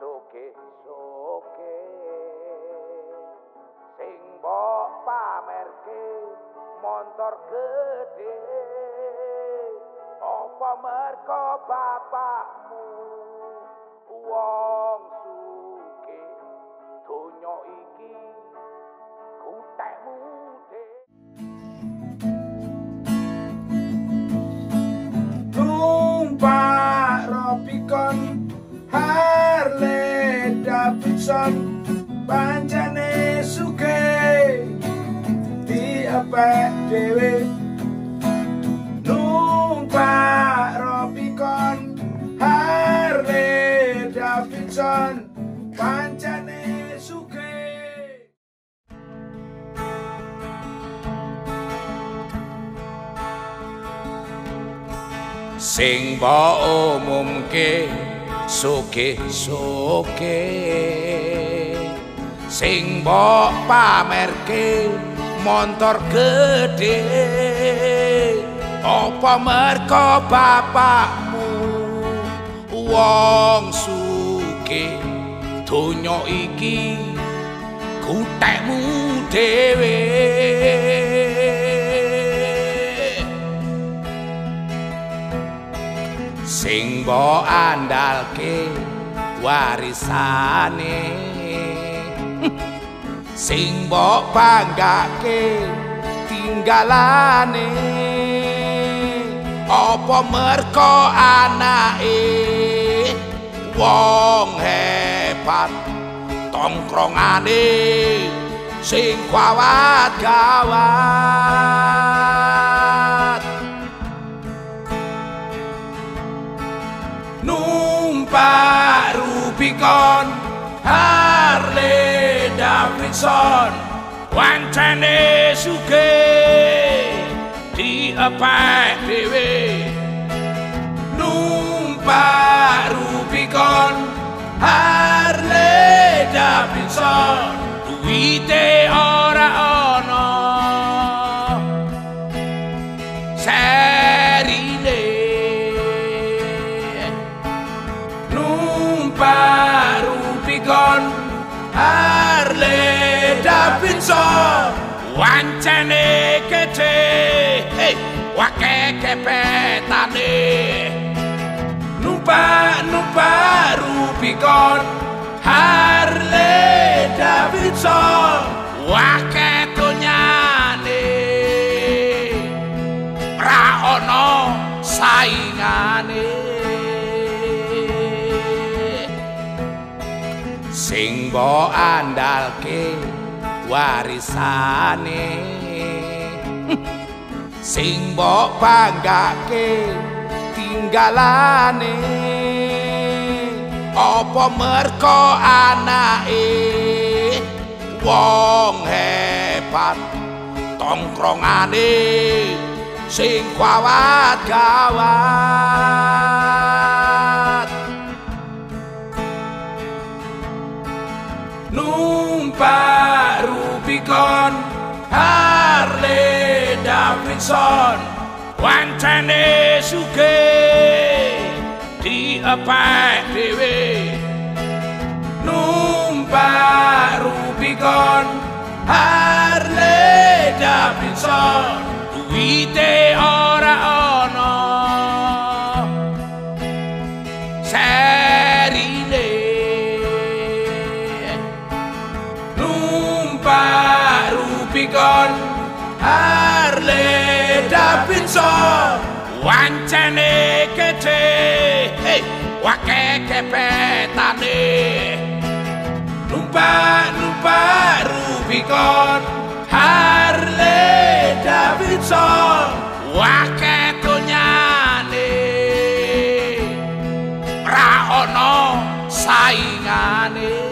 soke sing mbok pamerke montor gede apa merko bapakmu wong suke donya iki kutekmu. Numpak Rubicon Harley Davidson pancane sugih diapik dhewe. Numpak Rubicon Harley Davidson pancane sugih. Sing mbok umumke sugih-sugih sing mbok pamerke montor gede apa merko bapakmu wong sugih donya iki kutekmu dhewe. Sing mbok andalke warisane sing mbok banggake tinggalane apa merko anake wong hebat tongkrongane sing gawat-gawat. Numpak Rubicon Harley Davidson pancane sugih diapik dhewe. Numpak Rubicon Harley Davidson duwite ora ana serine. Numpak Rubicon Harley Davidson wancane kece wake kepetane. Numpak Rubicon Harley Davidson wake donyane ra ono saingane. Sing mbok andalke warisane sing mbok banggake tinggalane apa merko anake wong hebat tongkrongane sing gawat-gawat. Numpak Rubicon Harley Davidson pancane sugih diapik dhewe. Numpak Rubicon Harley Davidson duwite ora ana serine. Numpak Rubicon Harley Davidson wancane kece wake kepetane. Numpak Rubicon Harley Davidson wake donyane ra ono saingane.